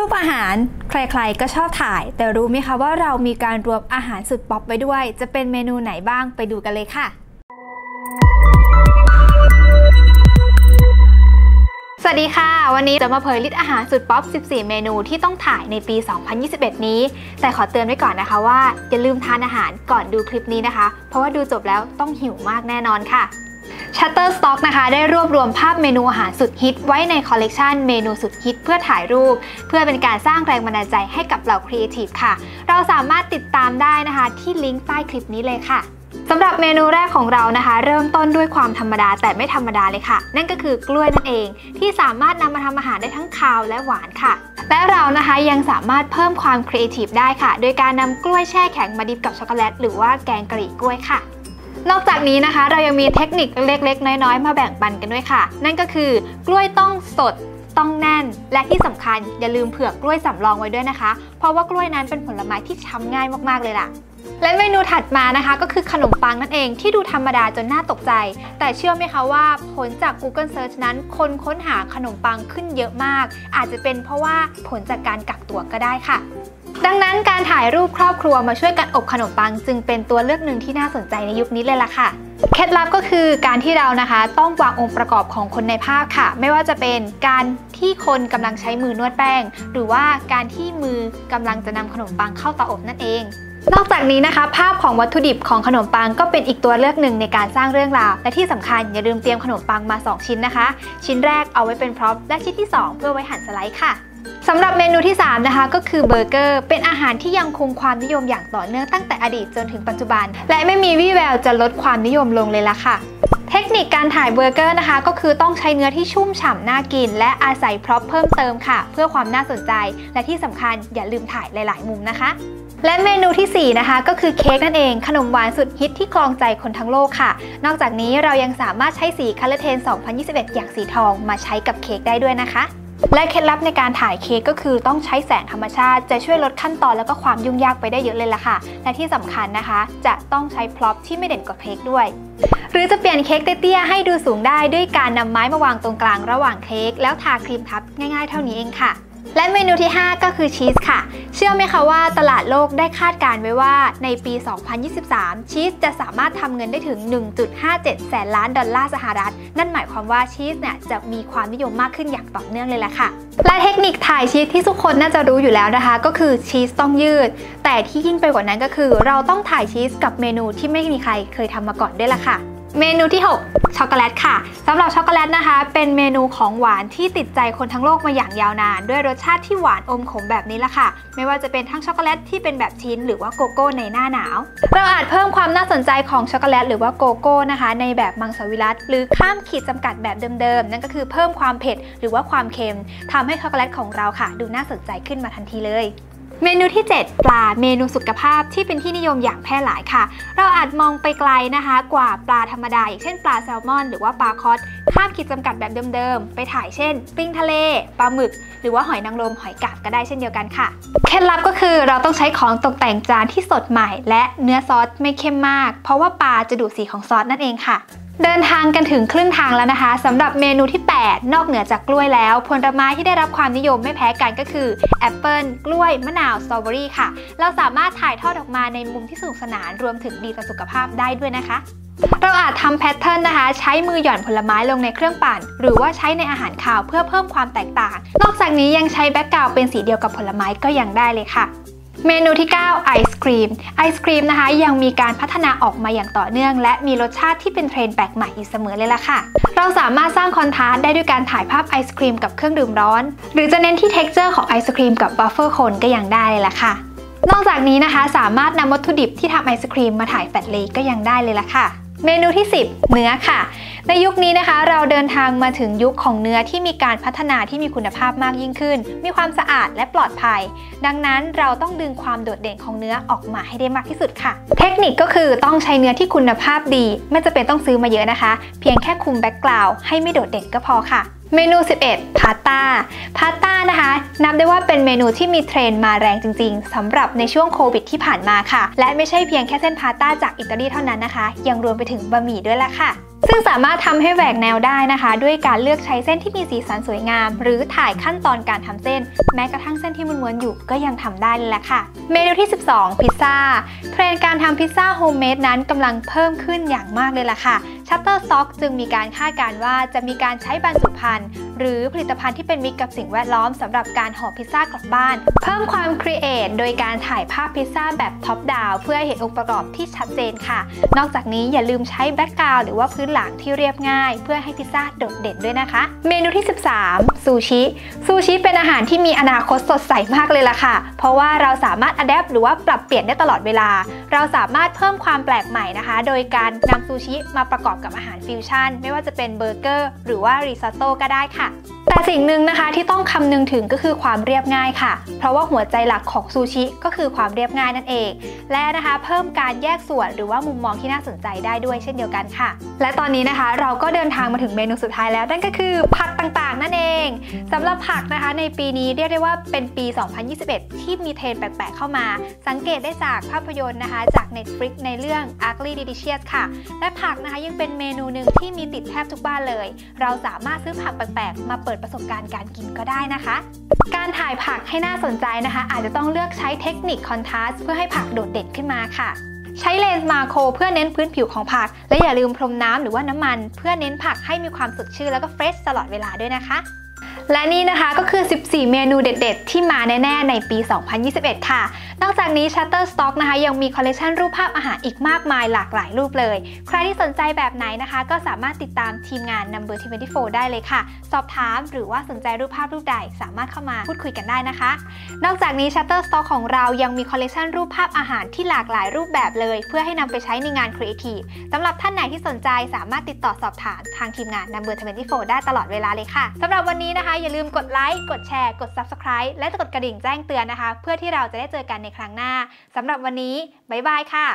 รูปอาหารใครๆก็ชอบถ่ายแต่รู้ไหมคะว่าเรามีการรวมอาหารสุดป๊อปไว้ด้วยจะเป็นเมนูไหนบ้างไปดูกันเลยค่ะสวัสดีค่ะวันนี้จะมาเผยลิสต์อาหารสุดป๊อป14 เมนูที่ต้องถ่ายในปี 2021 นี้แต่ขอเตือนไว้ก่อนนะคะว่าอย่าลืมทานอาหารก่อนดูคลิปนี้นะคะเพราะว่าดูจบแล้วต้องหิวมากแน่นอนค่ะShutterstock นะคะได้รวบรวมภาพเมนูอาหารสุดฮิตไว้ในคอลเลกชันเมนูสุดฮิตเพื่อถ่ายรูปเพื่อเป็นการสร้างแรงบันดาลใจให้กับเหล่าครีเอทีฟค่ะเราสามารถติดตามได้นะคะที่ลิงก์ใต้คลิปนี้เลยค่ะสำหรับเมนูแรกของเรานะคะเริ่มต้นด้วยความธรรมดาแต่ไม่ธรรมดาเลยค่ะนั่นก็คือกล้วยนั่นเองที่สามารถนำมาทำอาหารได้ทั้งคาวและหวานค่ะและเรานะคะยังสามารถเพิ่มความครีเอทีฟได้ค่ะโดยการนำกล้วยแช่แข็งมาดิบกับช็อกโกแลตหรือว่าแกงกะหรี่กล้วยค่ะนอกจากนี้นะคะเรายังมีเทคนิคเล็กๆน้อยๆมาแบ่งปันกันด้วยค่ะนั่นก็คือกล้วยต้องสดต้องแน่นและที่สำคัญอย่าลืมเผือกกล้วยสำรองไว้ด้วยนะคะเพราะว่ากล้วยนั้นเป็นผลไม้ที่ช้ำง่ายมากๆเลยล่ะและเมนูถัดมานะคะก็คือขนมปังนั่นเองที่ดูธรรมดาจนน่าตกใจแต่เชื่อไหมคะว่าผลจาก Google Search นั้นคนค้นหาขนมปังขึ้นเยอะมากอาจจะเป็นเพราะว่าผลจากการกักตัวก็ได้ค่ะดังนั้นการถ่ายรูปครอบครัวมาช่วยกันอบขนมปังจึงเป็นตัวเลือกหนึ่งที่น่าสนใจในยุคนี้เลยล่ะค่ะเคล็ดลับก็คือการที่เรานะคะต้องวางองค์ประกอบของคนในภาพค่ะไม่ว่าจะเป็นการที่คนกำลังใช้มือนวดแป้งหรือว่าการที่มือกำลังจะนำขนมปังเข้าเตาอบนั่นเองนอกจากนี้นะคะภาพของวัตถุดิบของขนมปังก็เป็นอีกตัวเลือกหนึ่งในการสร้างเรื่องราวและที่สำคัญอย่าลืมเตรียมขนมปังมา2ชิ้นนะคะชิ้นแรกเอาไว้เป็นพร็อพและชิ้นที่2เพื่อไว้หั่นสไลด์ค่ะสำหรับเมนูที่3นะคะก็คือเบอร์เกอร์เป็นอาหารที่ยังคงความนิยมอย่างต่อเนื่องตั้งแต่อดีตจนถึงปัจจุบันและไม่มีวี่แววจะลดความนิยมลงเลยล่ะค่ะเทคนิคการถ่ายเบอร์เกอร์นะคะก็คือต้องใช้เนื้อที่ชุ่มฉ่ำน่ากินและอาศัยพร็อพเพิ่มเติมค่ะเพื่อความน่าสนใจและที่สำคัญอย่าลืมถ่ายหลายๆมุมนะคะและเมนูที่4นะคะก็คือเค้กนั่นเองขนมหวานสุดฮิตที่ครองใจคนทั้งโลกค่ะนอกจากนี้เรายังสามารถใช้สีคัลเลอร์เทน2021อย่างสีทองมาใช้กับเค้กได้ด้วยนะคะและเคล็ดลับในการถ่ายเค้กก็คือต้องใช้แสงธรรมชาติจะช่วยลดขั้นตอนแล้วก็ความยุ่งยากไปได้เยอะเลยล่ะค่ะและที่สำคัญนะคะจะต้องใช้พร็อพที่ไม่เด่นกว่าเค้กด้วยหรือจะเปลี่ยนเค้กเตี้ยๆให้ดูสูงได้ด้วยการนำไม้มาวางตรงกลางระหว่างเค้กแล้วทาครีมทับง่ายๆเท่านี้เองค่ะและเมนูที่5ก็คือชีสค่ะเชื่อไหมคะว่าตลาดโลกได้คาดการไว้ว่าในปี 2023 ชีสจะสามารถทำเงินได้ถึง 1.57 แสนล้านดอลลาร์สหรัฐนั่นหมายความว่าชีสเนี่ยจะมีความนิยมมากขึ้นอย่างต่อเนื่องเลยล่ะค่ะและเทคนิคถ่ายชีสที่ทุกคนน่าจะรู้อยู่แล้วนะคะก็คือชีสต้องยืดแต่ที่ยิ่งไปกว่านั้นก็คือเราต้องถ่ายชีสกับเมนูที่ไม่มีใครเคยทำมาก่อนด้วยล่ะค่ะเมนูที่6ช็อกโกแลตค่ะสำหรับช็อกโกแลตนะคะเป็นเมนูของหวานที่ติดใจคนทั้งโลกมาอย่างยาวนานด้วยรสชาติที่หวานอมขมแบบนี้ละค่ะไม่ว่าจะเป็นทั้งช็อกโกแลตที่เป็นแบบชิ้นหรือว่าโกโก้ในหน้าหนาวเราอาจเพิ่มความน่าสนใจของช็อกโกแลตหรือว่าโกโก้นะคะในแบบมังสวิรัติหรือข้ามขีดจำกัดแบบเดิมๆนั่นก็คือเพิ่มความเผ็ดหรือว่าความเค็มทำให้ช็อกโกแลตของเราค่ะดูน่าสนใจขึ้นมาทันทีเลยเมนูที่7ปลาเมนูสุขภาพที่เป็นที่นิยมอย่างแพร่หลายค่ะเราอาจมองไปไกลนะคะกว่าปลาธรรมดาอย่างเช่นปลาแซลมอนหรือว่าปลาคอสข้ามขีดจำกัดแบบเดิมๆไปถ่ายเช่นปิ้งทะเลปลาหมึกหรือว่าหอยนางรมหอยกาบก็ได้เช่นเดียวกันค่ะเคล็ดลับก็คือเราต้องใช้ของตกแต่งจานที่สดใหม่และเนื้อซอสไม่เข้มมากเพราะว่าปลาจะดูดสีของซอสนั่นเองค่ะเดินทางกันถึงครึ่งทางแล้วนะคะสำหรับเมนูที่8นอกเหนือจากกล้วยแล้วผลไม้ที่ได้รับความนิยมไม่แพ้กันก็คือแอปเปิ้ลกล้วยมะนาวสตรอเบอรี่ค่ะเราสามารถถ่ายทอดออกมาในมุมที่สนุกสนานรวมถึงดีต่อสุขภาพได้ด้วยนะคะเราอาจทำแพทเทิร์นนะคะใช้มือหย่อนผลไม้ลงในเครื่องปั่นหรือว่าใช้ในอาหารคาวเพื่อเพิ่มความแตกต่างนอกจากนี้ยังใช้แบ็กกราวด์เป็นสีเดียวกับผลไม้ก็ยังได้เลยค่ะเมนูที่9ไอศครีมนะคะยังมีการพัฒนาออกมาอย่างต่อเนื่องและมีรสชาติที่เป็นเทรนด์แปลกใหม่อยู่เสมอเลยล่ะค่ะเราสามารถสร้างคอนทราสต์ได้ด้วยการถ่ายภาพไอศครีมกับเครื่องดื่มร้อนหรือจะเน้นที่เท็กเจอร์ของไอศครีมกับวัฟเฟิลโคนก็ยังได้เลยล่ะค่ะนอกจากนี้นะคะสามารถนำวัตถุดิบที่ทำไอศครีมมาถ่ายแฟลชเลย์ก็ยังได้เลยล่ะค่ะเมนูที่10เนื้อค่ะในยุคนี้นะคะเราเดินทางมาถึงยุคของเนื้อที่มีการพัฒนาที่มีคุณภาพมากยิ่งขึ้นมีความสะอาดและปลอดภัยดังนั้นเราต้องดึงความโดดเด่นของเนื้อออกมาให้ได้มากที่สุดค่ะเทคนิคก็คือต้องใช้เนื้อที่คุณภาพดีไม่จำเป็นต้องซื้อมาเยอะนะคะเพียงแค่คุมแบ็คกราวด์ให้ไม่โดดเด่นก็พอค่ะเมนู11พาสต้านะคะนับได้ว่าเป็นเมนูที่มีเทรนด์มาแรงจริงๆสำหรับในช่วงโควิดที่ผ่านมาค่ะและไม่ใช่เพียงแค่เส้นพาสต้าจากอิตาลีเท่านั้นนะคะยังรวมไปถึงบะหมี่ด้วยล่ะค่ะ ซึ่งสามารถทำให้แหวกแนวได้นะคะด้วยการเลือกใช้เส้นที่มีสีสันสวยงามหรือถ่ายขั้นตอนการทำเส้นแม้กระทั่งเส้นที่ม้วนๆอยู่ก็ยังทำได้เลยแหละค่ะเมนูที่12พิซซ่าเทรนด์การทำพิซซ่าโฮมเมดนั้นกำลังเพิ่มขึ้นอย่างมากเลยล่ะค่ะShutterstock จึงมีการคาดการณ์ว่าจะมีการใช้บรรจุภัณฑ์หรือผลิตภัณฑ์ที่เป็นมิตรกับสิ่งแวดล้อมสำหรับการห่อพิซซ่ากลับบ้านเพิ่มความครีเอทโดยการถ่ายภาพพิซซ่าแบบท็อปดาวเพื่อเห็นองค์ประกอบที่ชัดเจนค่ะนอกจากนี้อย่าลืมใช้แบ็กกราวด์หรือว่าพื้นหลังที่เรียบง่ายเพื่อให้พิซซ่าโดดเด่นด้วยนะคะเมนูที่13ซูชิเป็นอาหารที่มีอนาคตสดใสมากเลยล่ะค่ะเพราะว่าเราสามารถอัดแอปหรือว่าปรับเปลี่ยนได้ตลอดเวลาเราสามารถเพิ่มความแปลกใหม่นะคะโดยการนำซูชิมาประกอบกับอาหารฟิวชั่นไม่ว่าจะเป็นเบอร์เกอร์หรือว่าริซอตโต้ก็ได้ค่ะแต่สิ่งหนึ่งนะคะที่ต้องคำนึงถึงก็คือความเรียบง่ายค่ะเพราะว่าหัวใจหลักของซูชิก็คือความเรียบง่ายนั่นเองและนะคะเพิ่มการแยกส่วนหรือว่ามุมมองที่น่าสนใจได้ด้วยเช่นเดียวกันค่ะและตอนนี้นะคะเราก็เดินทางมาถึงเมนูสุดท้ายแล้วนั่นก็คือผักต่างๆนั่นเองสำหรับผักนะคะในปีนี้เรียกได้ว่าเป็นปี 2021 ที่มีเทรนด์แปลกๆเข้ามาสังเกตได้จากภาพยนตร์นะคะจาก Netflix ในเรื่อง Ugly Delicious ค่ะและผักนะคะยังเป็นเมนูหนึ่งที่มีติดแทบทุกบ้านเลยเราสามารถซื้อผักแปลกๆมาเปิดประสบการณ์การกินก็ได้นะคะการถ่ายผักให้น่าสนใจนะคะอาจจะต้องเลือกใช้เทคนิคคอนทราสต์เพื่อให้ผักโดดเด่นขึ้นมาค่ะใช้เลนส์มาโครเพื่อเน้นพื้นผิวของผักและอย่าลืมพรมน้ำหรือว่าน้ำมันเพื่อเน้นผักให้มีความสดชื่นแล้วก็เฟรชตลอดเวลาด้วยนะคะและนี่นะคะก็คือ14เมนูเด็ดๆที่มาแน่ๆในปี 2021 ค่ะนอกจากนี้ Shutterstock นะคะยังมีคอลเลกชันรูปภาพอาหารอีกมากมายหลากหลายรูปเลยใครที่สนใจแบบไหนนะคะก็สามารถติดตามทีมงาน Number24 ได้เลยค่ะสอบถามหรือว่าสนใจรูปภาพรูปใดสามารถเข้ามาพูดคุยกันได้นะคะนอกจากนี้ Shutterstock ของเรายังมีคอลเลกชันรูปภาพอาหารที่หลากหลายรูปแบบเลยเพื่อให้นำไปใช้ในงาน Creative สำหรับท่านไหนที่สนใจสามารถติดต่อสอบถามทางทีมงาน Number24 ได้ตลอดเวลาเลยค่ะสำหรับวันนี้นะคะอย่าลืมกดไลค์กดแชร์กด Subscribe และกดกระดิ่งแจ้งเตือนนะคะเพื่อที่เราจะได้เจอกันในครั้งหน้าสำหรับวันนี้บ๊ายบายค่ะ